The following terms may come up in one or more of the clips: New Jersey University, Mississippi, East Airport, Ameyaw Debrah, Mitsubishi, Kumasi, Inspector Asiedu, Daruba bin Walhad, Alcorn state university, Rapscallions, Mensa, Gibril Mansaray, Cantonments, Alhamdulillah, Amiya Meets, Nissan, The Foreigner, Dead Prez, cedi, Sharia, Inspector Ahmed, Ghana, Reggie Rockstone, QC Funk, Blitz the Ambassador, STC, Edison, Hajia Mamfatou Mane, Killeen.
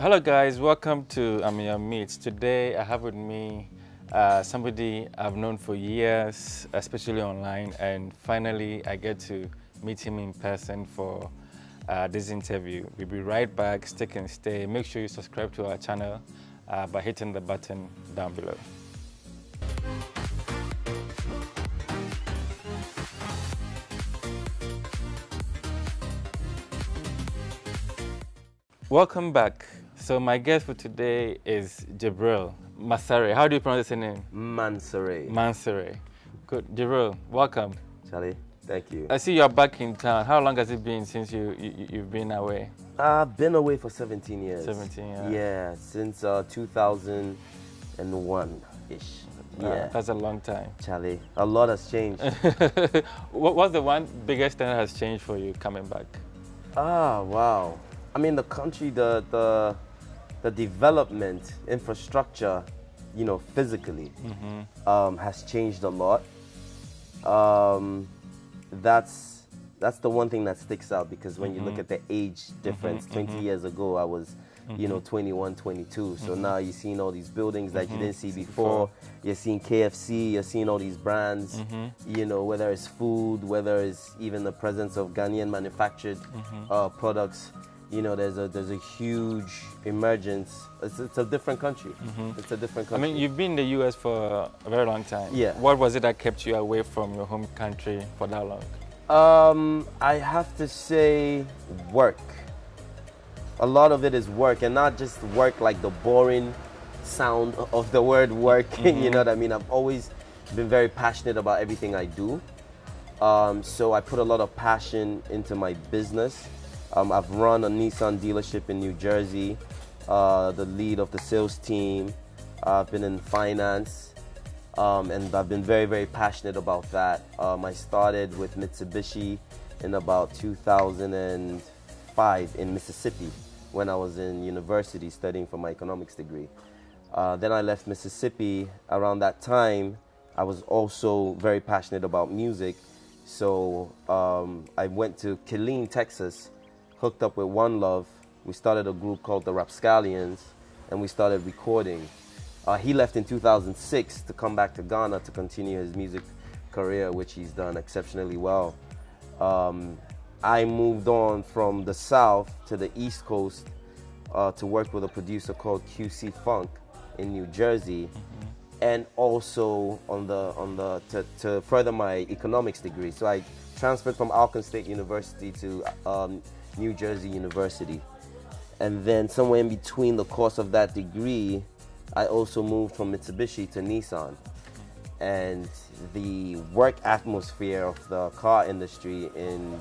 Hello guys, welcome to Amiya Meets. Today I have with me somebody I've known for years, especially online, and finally I get to meet him in person for this interview. We'll be right back, stick and stay. Make sure you subscribe to our channel by hitting the button down below. Welcome back. So my guest for today is Gibril Mansaray. How do you pronounce his name? Mansaray. Mansaray. Good. Gibril, welcome. Charlie, thank you. I see you're back in town. How long has it been since you've been away? I've been away for 17 years. 17 years. Yeah, since 2001-ish. Yeah. That's a long time. Charlie, a lot has changed. What's the one biggest thing that has changed for you coming back? Ah, wow. I mean, the country, the development, infrastructure, you know, physically has changed a lot. That's the one thing that sticks out, because when you look at the age difference, 20 years ago I was, you know, 21, 22. So now you're seeing all these buildings that you didn't see before. You're seeing KFC, you're seeing all these brands, you know, whether it's food, whether it's even the presence of Ghanaian manufactured products. You know, there's a huge emergence. It's a different country. It's a different country. I mean, you've been in the U.S. for a very long time. Yeah. What was it that kept you away from your home country for that long? I have to say work. A lot of it is work, and not just work like the boring sound of the word work. You know what I mean? I've always been very passionate about everything I do. So I put a lot of passion into my business. I've run a Nissan dealership in New Jersey, the lead of the sales team. I've been in finance, and I've been very, very passionate about that. I started with Mitsubishi in about 2005 in Mississippi when I was in university studying for my economics degree. Then I left Mississippi. Around that time, I was also very passionate about music. So I went to Killeen, Texas, hooked up with One Love. We started a group called the Rapscallions, and we started recording. He left in 2006 to come back to Ghana to continue his music career, which he's done exceptionally well. I moved on from the South to the East Coast to work with a producer called QC Funk in New Jersey, and also to further my economics degree. So I transferred from Alcorn State University to New Jersey University, and then somewhere in between the course of that degree I also moved from Mitsubishi to Nissan, and the work atmosphere of the car industry in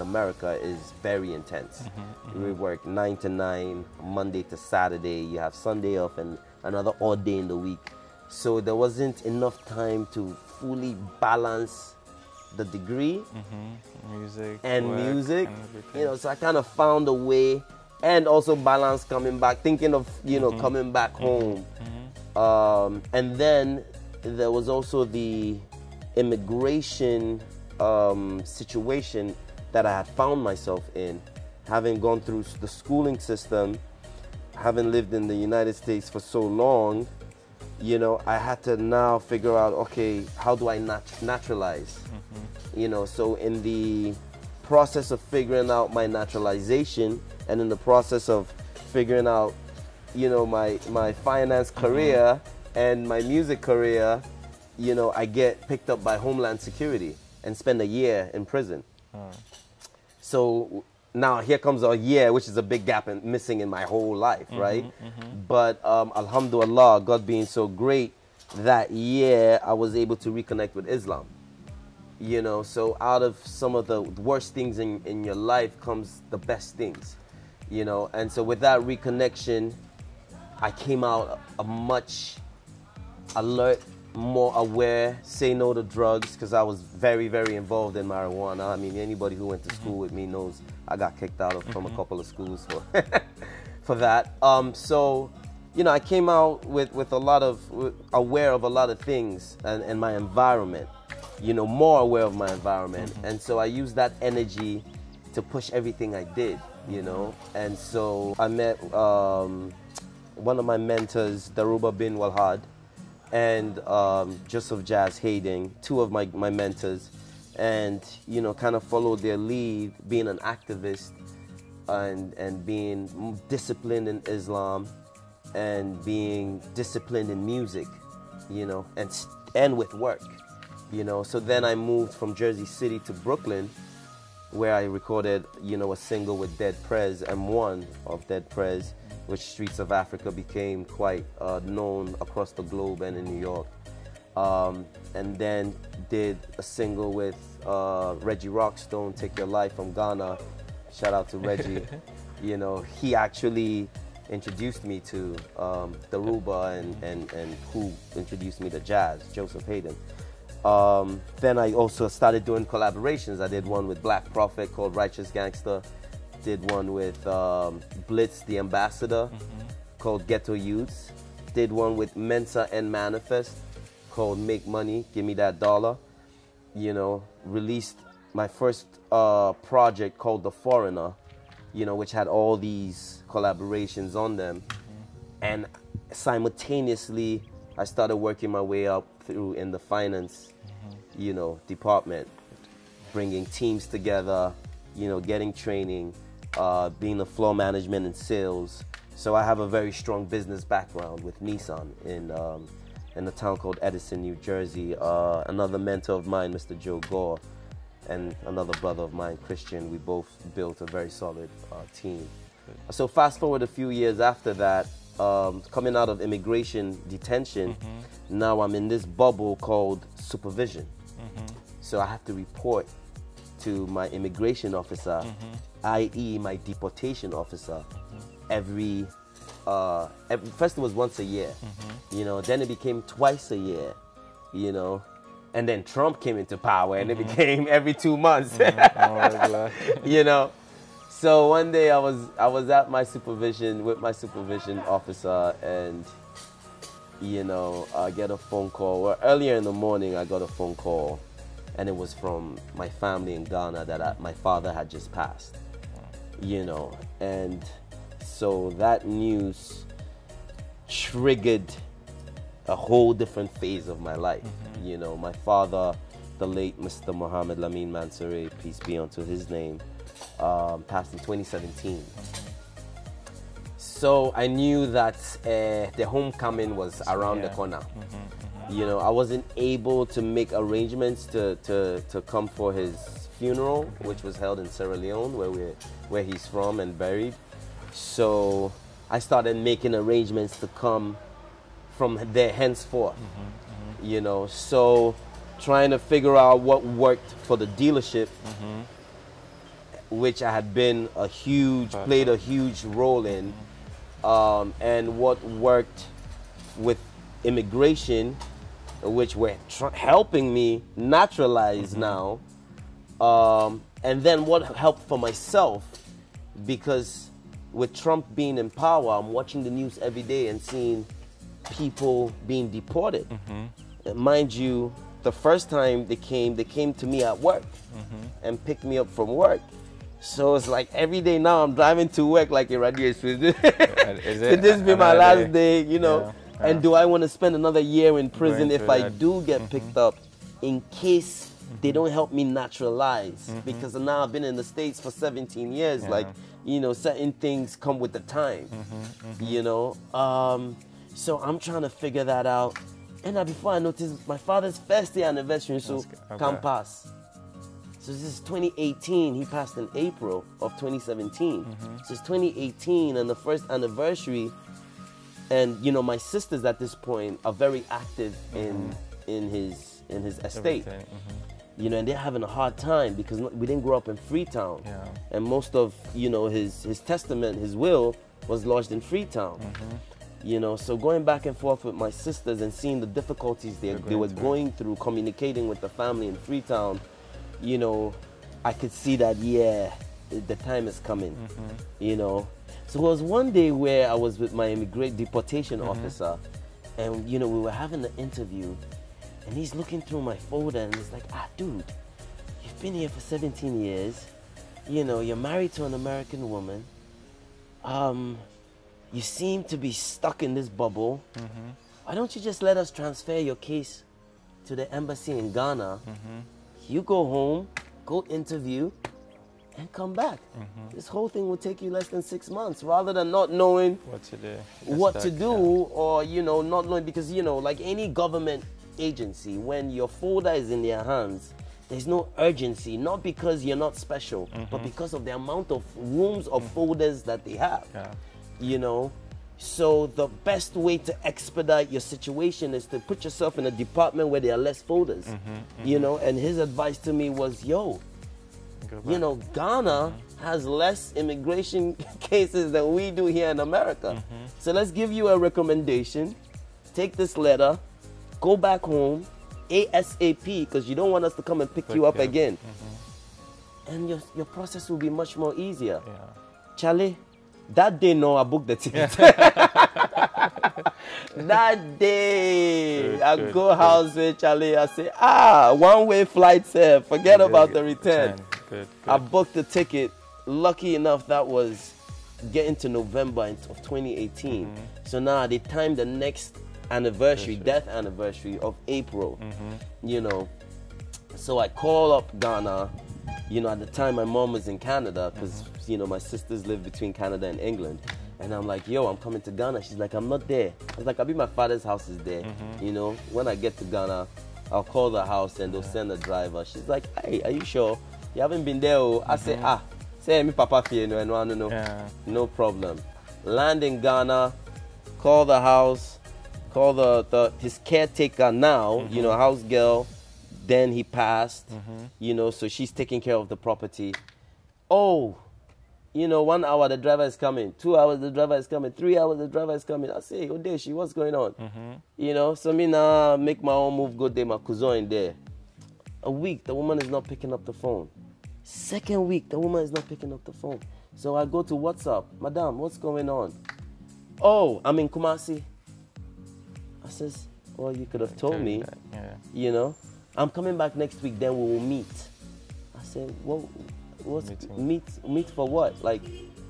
America is very intense. We work 9 to 9, Monday to Saturday. You have Sunday off and another odd day in the week, so there wasn't enough time to fully balance the degree, music, and you know, so I kind of found a way, and also balance coming back, thinking of, you know, coming back home. And then there was also the immigration situation that I had found myself in, having gone through the schooling system, having lived in the United States for so long. You know, I had to now figure out, okay, how do I naturalize? You know, so in the process of figuring out my naturalization, and in the process of figuring out, you know, my finance career and my music career, you know, I get picked up by Homeland Security and spend a year in prison. So now here comes a year, which is a big gap and missing in my whole life, right? But alhamdulillah, God being so great, that year I was able to reconnect with Islam. You know, so out of some of the worst things in your life comes the best things, you know. And so with that reconnection, I came out a much alert, more aware, say no to drugs, because I was very, very involved in marijuana. I mean, anybody who went to school with me knows I got kicked out of, from a couple of schools for, for that. So, you know, I came out with a lot of, aware of a lot of things and my environment. You know, more aware of my environment. And so I used that energy to push everything I did. you know. And so I met one of my mentors, Daruba bin Walhad, and Joseph Jazz Hading, two of my mentors, and, you know, kind of followed their lead, being an activist and being disciplined in Islam and being disciplined in music, you know, and with work, you know. So then I moved from Jersey City to Brooklyn, where I recorded, you know, a single with Dead Prez, M1 of Dead Prez, which Streets of Africa became quite known across the globe and in New York. And then did a single with Reggie Rockstone, Take Your Life, from Ghana. Shout out to Reggie. You know, he actually introduced me to Daruba and who introduced me to jazz, Joseph Hading. Then I also started doing collaborations. I did one with Black Prophet called Righteous Gangster. Did one with Blitz the Ambassador, mm-hmm, called Ghetto Youths. Did one with Mensa and Manifest called Make Money, Give Me That Dollar. You know, released my first project called The Foreigner, you know, which had all these collaborations on them. Mm-hmm. And simultaneously, I started working my way up through in the finance, mm-hmm, you know, department, bringing teams together, you know, getting training, being a floor management and sales. So I have a very strong business background with Nissan in a town called Edison, New Jersey. Another mentor of mine, Mr. Joe Gore, and another brother of mine, Christian, we both built a very solid team. So fast forward a few years after that, coming out of immigration detention, mm-hmm, now I'm in this bubble called supervision. Mm-hmm. So I have to report to my immigration officer, mm-hmm, i.e. my deportation officer, mm-hmm, every first it was once a year, mm-hmm, you know, then it became twice a year, you know, and then Trump came into power, and mm-hmm, it became every 2 months, mm-hmm. You know. So one day I was at my supervision with my supervision officer, and, you know, I get a phone call. Well, earlier in the morning I got a phone call, and it was from my family in Ghana that my father had just passed, you know. And so that news triggered a whole different phase of my life. Mm-hmm. You know, my father, the late Mr. Mohamed Lamine Manseray, peace be unto his name, passed in 2017. So I knew that the homecoming was around, yeah, the corner. Mm-hmm. You know, I wasn't able to make arrangements to come for his funeral, which was held in Sierra Leone, where he's from and buried. So I started making arrangements to come from there henceforth, mm-hmm, mm-hmm, you know. So trying to figure out what worked for the dealership, mm-hmm, which I had been played a huge role in, and what worked with immigration, which were helping me naturalize, mm-hmm, now, and then what helped for myself, because with Trump being in power, I'm watching the news every day and seeing people being deported. Mm-hmm. Mind you, the first time they came to me at work, mm-hmm, and picked me up from work. So it's like every day now I'm driving to work like a radius. Could this be my last day, you know? Yeah. And do I want to spend another year in prison if I do get, mm-hmm, picked up, in case they don't help me naturalize? Mm-hmm. Because now I've been in the States for 17 years. Yeah. Like, you know, certain things come with the time, mm-hmm, mm-hmm, you know. So I'm trying to figure that out. And before I noticed, my father's first day anniversary, so okay, can't pass. So this is 2018. He passed in April of 2017. Mm-hmm. So it's 2018 and the first anniversary. And, you know, my sisters at this point are very active in his estate, mm-hmm, you know, and they're having a hard time because we didn't grow up in Freetown, yeah, and most of, you know, his testament, his will was lodged in Freetown, mm-hmm, you know. So going back and forth with my sisters and seeing the difficulties they were going through, communicating with the family in Freetown, you know, I could see that, yeah, the time is coming, mm-hmm, you know. So it was one day where I was with my deportation, mm-hmm, officer, and, you know, we were having an interview, and he's looking through my folder, and he's like, dude, you've been here for 17 years, you know, you're married to an American woman. You seem to be stuck in this bubble. Mm-hmm. Why don't you just let us transfer your case to the embassy in Ghana? Mm-hmm. You go home, go interview, and come back. Mm-hmm. This whole thing will take you less than 6 months, rather than not knowing what to do, or, you know, not knowing, because, you know, like any government agency, when your folder is in their hands, there's no urgency, not because you're not special, mm-hmm. but because of the amount of rooms of mm-hmm. folders that they have, yeah. you know? So the best way to expedite your situation is to put yourself in a department where there are less folders, mm-hmm. Mm-hmm. you know? And his advice to me was, yo, you know, Ghana mm-hmm. has less immigration cases than we do here in America. Mm-hmm. So let's give you a recommendation. Take this letter, go back home, ASAP, because you don't want us to come and pick you up again. Mm-hmm. And your process will be much more easier. Yeah. Charlie, that day, no, I booked the ticket. That day, good, I good, go good. House with Charlie, I say, ah, one-way flight, sir. Forget good, about good, the return. Good, good. I booked the ticket. Lucky enough, that was getting to November of 2018. Mm-hmm. So now they timed the next anniversary, death anniversary of April, mm-hmm. you know. So I call up Ghana, you know, at the time my mom was in Canada, because, mm-hmm. you know, my sisters live between Canada and England. And I'm like, yo, I'm coming to Ghana. She's like, I'm not there. I was like, I'll be my father's house is there. Mm-hmm. You know, when I get to Ghana, I'll call the house and they'll send a driver. She's like, hey, are you sure? You haven't been there. Mm-hmm. I say, ah, say me papa fie no no no. Yeah. No problem. Land in Ghana, call the house, call his caretaker now, mm-hmm. you know, house girl. Then he passed, mm-hmm. you know, so she's taking care of the property. Oh, you know, 1 hour, the driver is coming. 2 hours, the driver is coming. 3 hours, the driver is coming. I say, Odeshi, what's going on? Mm-hmm. You know, so me now make my own move, go there, my cousin in there. A week, the woman is not picking up the phone. Second week, the woman is not picking up the phone. So I go to WhatsApp. Madam, what's going on? Oh, I'm in Kumasi. I says, well, you could have told me, yeah. you know. I'm coming back next week, then we will meet. I said, well, meet for what? Like,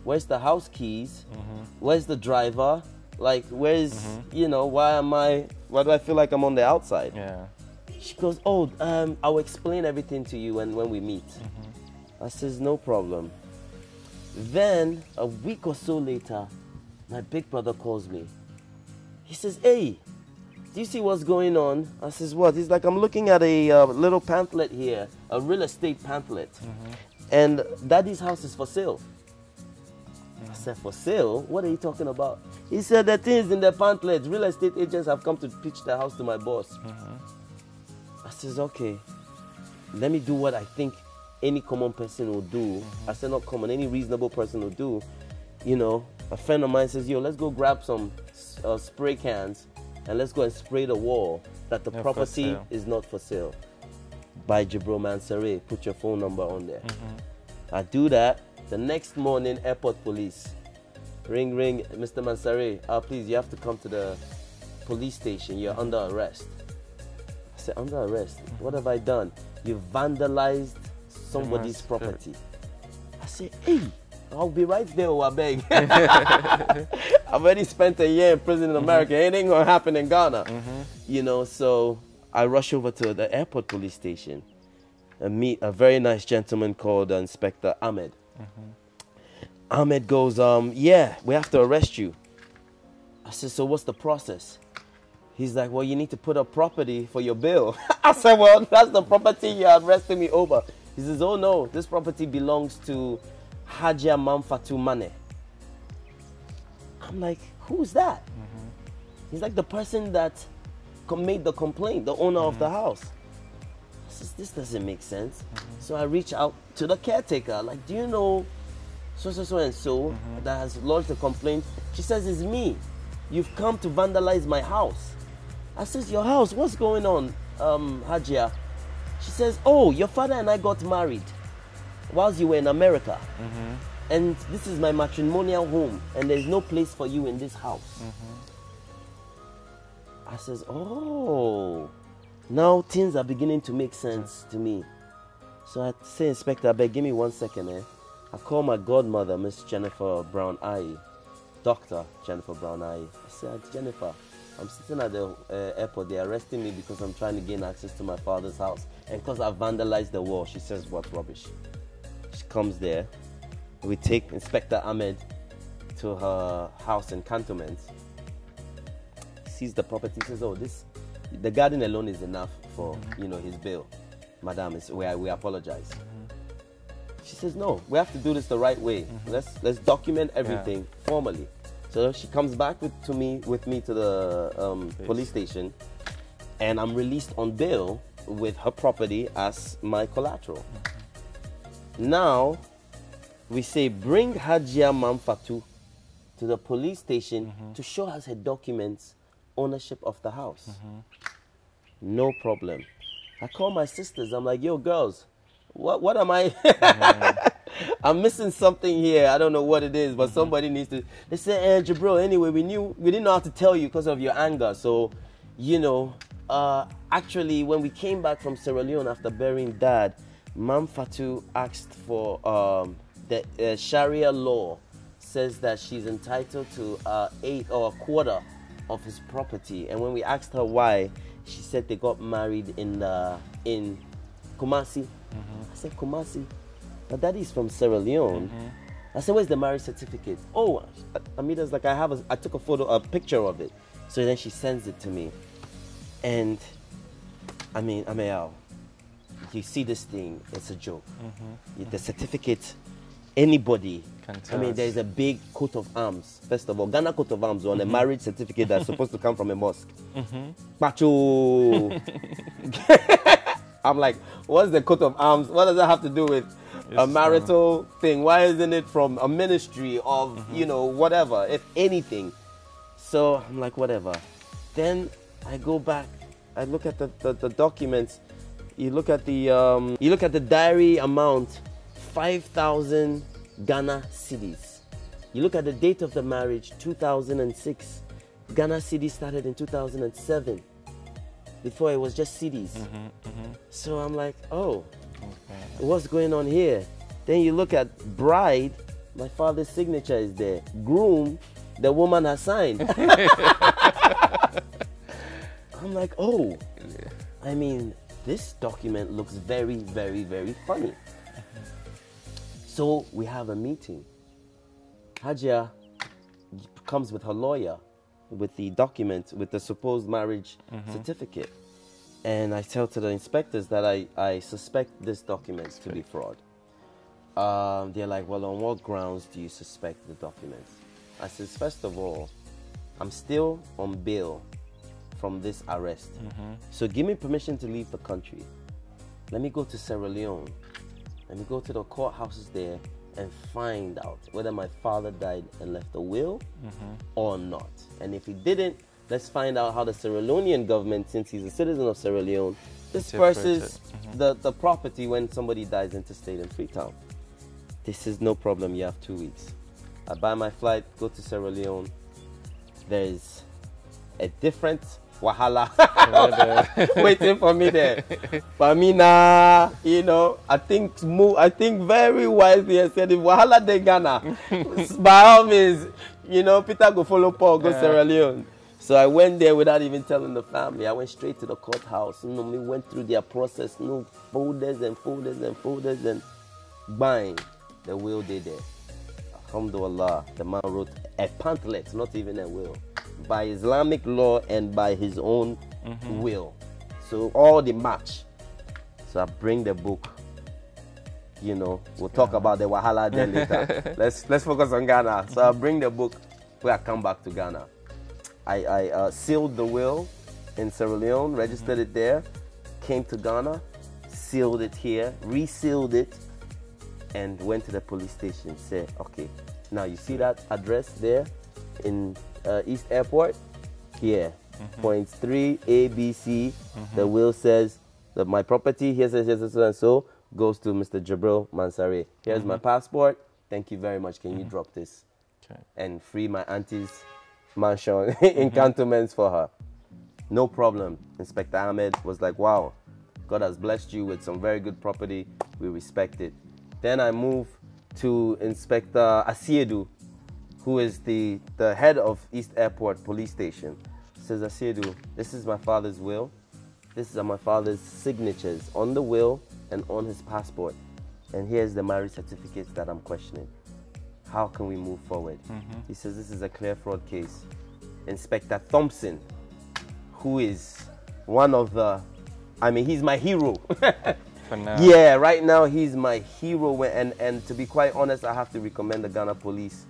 where's the house keys? Mm-hmm. Where's the driver? Like, where's, mm-hmm. you know, why do I feel like I'm on the outside? Yeah. She goes, oh, I'll explain everything to you when we meet. Mm-hmm. I says, no problem. Then, a week or so later, my big brother calls me. He says, hey, do you see what's going on? I says, what? He's like, I'm looking at a little pamphlet here, a real estate pamphlet. Mm-hmm. And daddy's house is for sale. I said, for sale? What are you talking about? He said, the things in the pamphlet, real estate agents have come to pitch the house to my boss. Mm-hmm. I says, okay, let me do what I think any common person will do. Mm-hmm. I said, not common, any reasonable person will do. You know, a friend of mine says, yo, let's go grab some spray cans and let's go and spray the wall that the property is not for sale. By Gibril Mansaray, put your phone number on there. Mm-hmm. I do that. The next morning, airport police. Ring, ring, Mr. Mansaray, please, you have to come to the police station. You're mm-hmm. under arrest. I said, under arrest? Mm-hmm. What have I done? You vandalized somebody's property. I said, hey, I'll be right there, I beg. I've already spent a year in prison in mm-hmm. America. It ain't gonna happen in Ghana. Mm-hmm. You know, so I rush over to the airport police station and meet a very nice gentleman called Inspector Ahmed. Mm-hmm. Ahmed goes, yeah, we have to arrest you. I said, so what's the process? He's like, well, you need to put up property for your bill. I said, well, that's the property you're arresting me over. He says, oh no, this property belongs to Hajia Mamfatou Mane. I'm like, who's that? Mm-hmm. He's like, the person that made the complaint, the owner mm-hmm. of the house. I says, this doesn't make sense. Mm-hmm. So I reach out to the caretaker, like, do you know so-and-so mm-hmm. that has lodged a complaint? She says, it's me. You've come to vandalize my house. I says, your house, what's going on, Hajia? She says, oh, your father and I got married whilst you were in America. Mm-hmm. And this is my matrimonial home, and there's no place for you in this house. Mm-hmm. I says, oh, now things are beginning to make sense to me. So I say, Inspector, I beg, give me 1 second, I called my godmother, Miss Jennifer Brown Eye, Dr. Jennifer Brown Eye. I said, Jennifer, I'm sitting at the airport. They're arresting me because I'm trying to gain access to my father's house. And because I vandalized the wall. She says, what rubbish. She comes there. We take Inspector Ahmed to her house in Cantonment. Sees the property. Says, oh, this, the garden alone is enough for, you know, his bail. Madam, we apologize. She says, no, we have to do this the right way. Let's document everything formally. So she comes back with me to the police station, and I'm released on bail with her property as my collateral. Now, we say, bring Hajia Mamfatou to the police station to show us her documents, ownership of the house. No problem. I call my sisters. I'm like, yo, girls, what am I? I'm missing something here. I don't know what it is, but somebody needs to. They said, hey, Gibril, anyway, we didn't know how to tell you because of your anger. So, you know, actually, when we came back from Sierra Leone after burying Dad, Mamfatou asked for the Sharia law says that she's entitled to a quarter of his property. And when we asked her why, she said they got married in Kumasi. I said, Kumasi? But daddy's from Sierra Leone. I said, where's the marriage certificate? Oh, Amida's like, I took a picture of it. So then she sends it to me. And I mean, Ameyaw, you see this thing, it's a joke. The certificate, anybody, there's a big coat of arms. First of all, Ghana coat of arms on a marriage certificate that's supposed to come from a mosque. I'm like, what's the coat of arms? What does that have to do with a marital thing? Why isn't it from a ministry of, you know, whatever, if anything? So I'm like, whatever. Then I go back, I look at the documents. You look at the diary amount, 5,000 Ghana cedis. You look at the date of the marriage, 2006. Ghana cedis started in 2007. Before it was just cedis. So I'm like, oh, what's going on here? Then you look at bride, my father's signature is there. Groom, the woman has signed. I'm like, oh, I mean, this document looks very, very, very funny. So we have a meeting. Hajia comes with her lawyer with the document, with the supposed marriage certificate. And I tell to the inspectors that I suspect this document to be fraud. They're like, well, on what grounds do you suspect the document? I says, first of all, I'm still on bail from this arrest. So give me permission to leave the country. Let me go to Sierra Leone. Let me go to the courthouses there and find out whether my father died and left a will or not. And if he didn't, let's find out how the Sierra Leonean government, since he's a citizen of Sierra Leone, disperses the property when somebody dies interstate in Freetown. This is no problem, you have 2 weeks. I buy my flight, go to Sierra Leone. There is a different wahala waiting for me there. But me nah, you know, I think very wisely I said, if wahala de Ghana, by all means, you know, Peter go follow Paul, go Sierra Leone. So I went there without even telling the family. I went straight to the courthouse. You know, we went through their process. You know, folders and folders and folders, and bang, the will did it. Alhamdulillah, the man wrote a pamphlet, not even a will, by Islamic law and by his own will. So all the match. So I bring the book. You know, we'll talk about the wahala then later. Let's focus on Ghana. So I bring the book when I come back to Ghana. I sealed the will in Sierra Leone, registered it there, came to Ghana, sealed it here, resealed it, and went to the police station. Said, okay, now you see that address there in East Airport? Here, points 3, A, B, C. The will says that my property, here says, yes, and so, goes to Mr. Gibril Mansaray. Here's my passport. Thank you very much. Can you drop this? And free my auntie's mansion in Cantonments for her. No problem. Inspector Ahmed was like, wow, God has blessed you with some very good property. We respect it. Then I move to Inspector Asiedu, who is the head of East Airport Police Station. Says, Asiedu, this is my father's will. This is my father's signatures on the will and on his passport. And here's the marriage certificates that I'm questioning. How can we move forward? Mm-hmm. He says, this is a clear fraud case. Inspector Thompson, who is one of the, I mean, he's my hero. For now. Yeah, right now he's my hero. And to be quite honest, I have to recommend the Ghana Police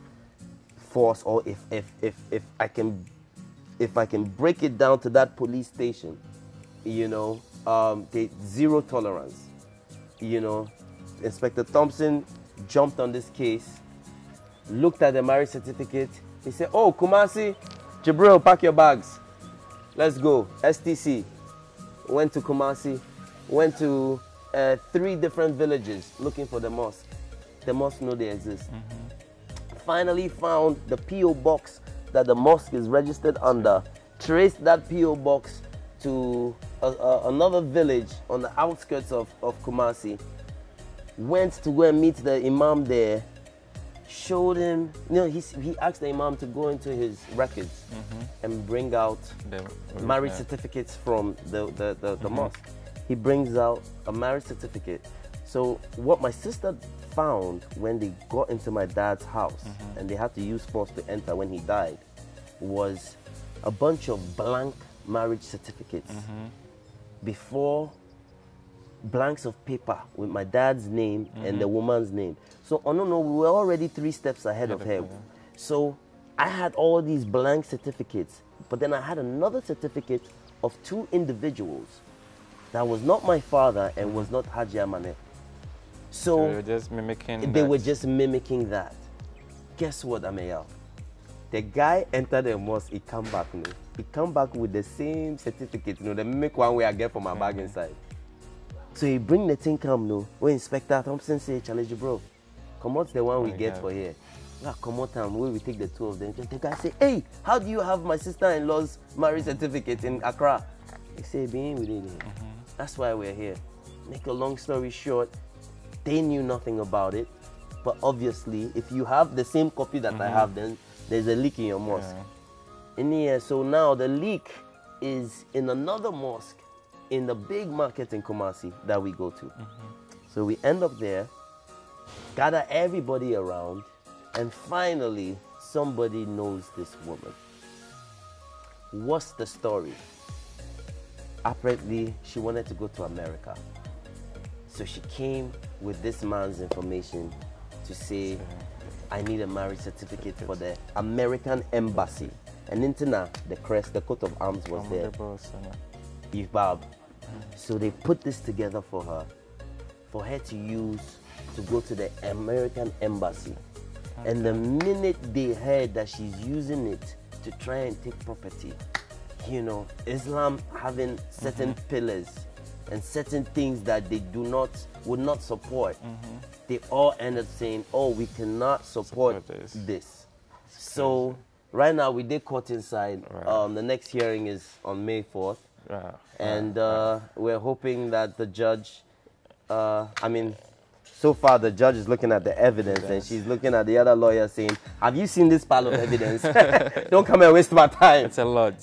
Force, or if I can break it down to that police station, you know, they zero tolerance. You know, Inspector Thompson jumped on this case, looked at the marriage certificate. He said, oh, Kumasi, Gibril, pack your bags. Let's go. STC. Went to Kumasi, went to 3 different villages looking for the mosque. The mosque know they exist. Mm-hmm. Finally found the P.O. box that the mosque is registered under. Traced that P.O. box to another village on the outskirts of Kumasi. Went to go and meet the imam there. Showed him, you know, he asked the imam to go into his records, mm-hmm, and bring out the marriage certificates from the mm-hmm, mosque. He brings out a marriage certificate. So what my sister found when they got into my dad's house, mm-hmm, and they had to use force to enter when he died, was a bunch of blank marriage certificates, mm-hmm, before blanks of paper with my dad's name, mm-hmm, and the woman's name. So, oh no, we were already 3 steps ahead of her. So I had all these blank certificates, but then I had another certificate of 2 individuals that was not my father and was not Hajia Mane. So they were just mimicking that. They were just mimicking that. Guess what, Ameyaw? The guy entered the mosque, he come back, no? He come back with the same certificate, no? The mimic one way I get from my, mm-hmm, bag inside. So he bring the thing come, no? When Inspector Thompson say, challenge you, bro. Come out the one we get for here. Now come out and we take the 2 of them. The guy say, hey, how do you have my sister-in-law's marriage certificate in Accra? He say, being within it. Mm-hmm. That's why we're here. Make a long story short, they knew nothing about it. But obviously, if you have the same copy that, mm-hmm, I have, then there's a leak in your mosque. Yeah. In here, so now the leak is in another mosque in the big market in Kumasi that we go to. Mm-hmm. So we end up there, gather everybody around, and finally somebody knows this woman. What's the story? Apparently she wanted to go to America, so she came with this man's information to say, I need a marriage certificate for the American embassy. And in Tina, the crest, the coat of arms was there, Yvbab. So they put this together for her to use to go to the American embassy. Okay. And the minute they heard that she's using it to try and take property, you know, Islam having certain, mm-hmm, pillars and certain things that they would not support, mm-hmm, they all end up saying, oh, we cannot support this. So right now we did court inside. Right. The next hearing is on May 4th. Yeah. And we're hoping that the judge, so far, the judge is looking at the evidence, and she's looking at the other lawyer saying, have you seen this pile of evidence? Don't come and waste my time. It's a lot.